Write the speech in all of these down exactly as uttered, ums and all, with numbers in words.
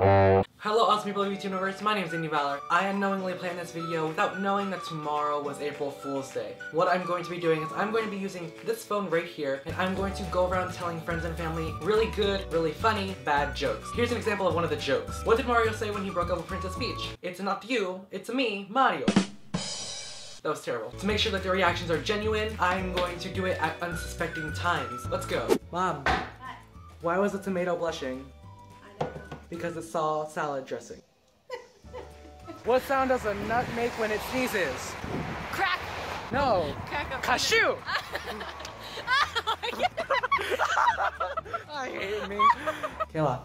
Hello awesome people of YouTube universe, my name is Andy Valer. I unknowingly planned this video without knowing that tomorrow was April Fool's Day. What I'm going to be doing is I'm going to be using this phone right here, and I'm going to go around telling friends and family really good, really funny, bad jokes. Here's an example of one of the jokes. What did Mario say when he broke up with Princess Peach? It's not you, it's me, Mario. That was terrible. To make sure that the reactions are genuine, I'm going to do it at unsuspecting times. Let's go. Mom, hi. Why was the tomato blushing? I don't know. Because it saw salad dressing. What sound does a nut make when it sneezes? Crack. No. Crack up. Cashew. Oh, I get it. I hate me. Kayla.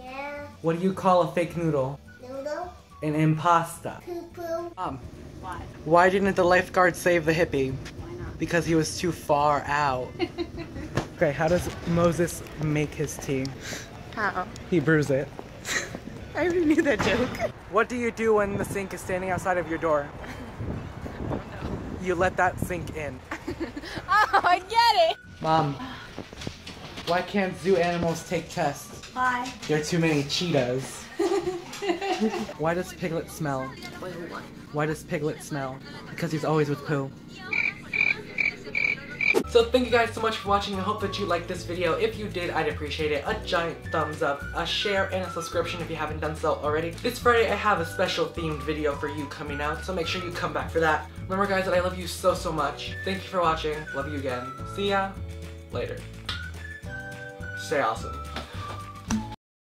Yeah? What do you call a fake noodle? Noodle? An impasta. Poo-poo. Um. Why? Why didn't the lifeguard save the hippie? Why not? Because he was too far out. Okay, how does Moses make his tea? How? He brews it. I already knew that joke. What do you do when the sink is standing outside of your door? Oh, no. You let that sink in. Oh, I get it! Mom, why can't zoo animals take tests? Why? There are too many cheetahs. Why does Piglet smell? Why does Piglet smell? Because he's always with poo. So thank you guys so much for watching. I hope that you liked this video. If you did, I'd appreciate it. A giant thumbs up, a share, and a subscription if you haven't done so already. This Friday, I have a special themed video for you coming out, so make sure you come back for that. Remember guys that I love you so, so much. Thank you for watching. Love you again. See ya. Later. Stay awesome.